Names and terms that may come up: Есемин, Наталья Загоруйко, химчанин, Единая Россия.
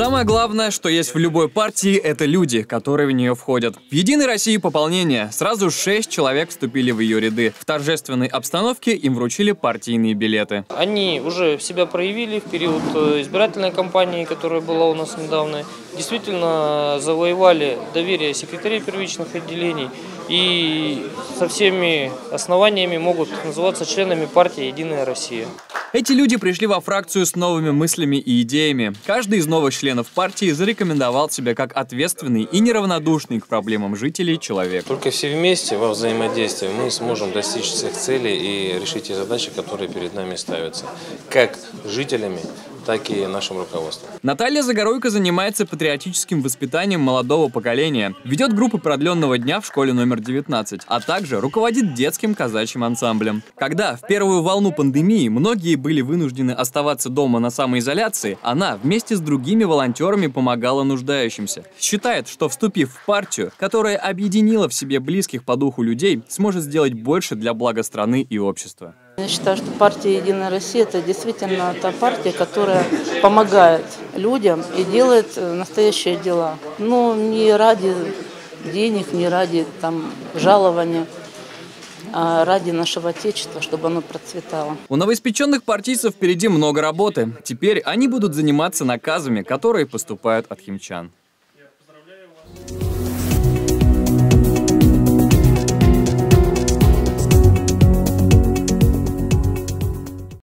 Самое главное, что есть в любой партии, это люди, которые в нее входят. В «Единой России» пополнение. Сразу 6 человек вступили в ее ряды. В торжественной обстановке им вручили партийные билеты. Они уже себя проявили в период избирательной кампании, которая была у нас недавно. Действительно завоевали доверие секретарей первичных отделений и со всеми основаниями могут называться членами партии «Единая Россия». Эти люди пришли во фракцию с новыми мыслями и идеями. Каждый из новых членов партии зарекомендовал себя как ответственный и неравнодушный к проблемам жителей человек. Только все вместе во взаимодействии мы сможем достичь всех целей и решить те задачи, которые перед нами ставятся, как жителями, так и нашим руководством. Наталья Загоруйко занимается патриотическим воспитанием молодого поколения, ведет группы продленного дня в школе номер 19, а также руководит детским казачьим ансамблем. Когда в первую волну пандемии многие были вынуждены оставаться дома на самоизоляции, она вместе с другими волонтерами помогала нуждающимся. Считает, что вступив в партию, которая объединила в себе близких по духу людей, сможет сделать больше для блага страны и общества. Я считаю, что партия «Единая Россия» – это действительно та партия, которая помогает людям и делает настоящие дела. Но не ради денег, не ради жалования, а ради нашего Отечества, чтобы оно процветало. У новоиспеченных партийцев впереди много работы. Теперь они будут заниматься наказами, которые поступают от химчан.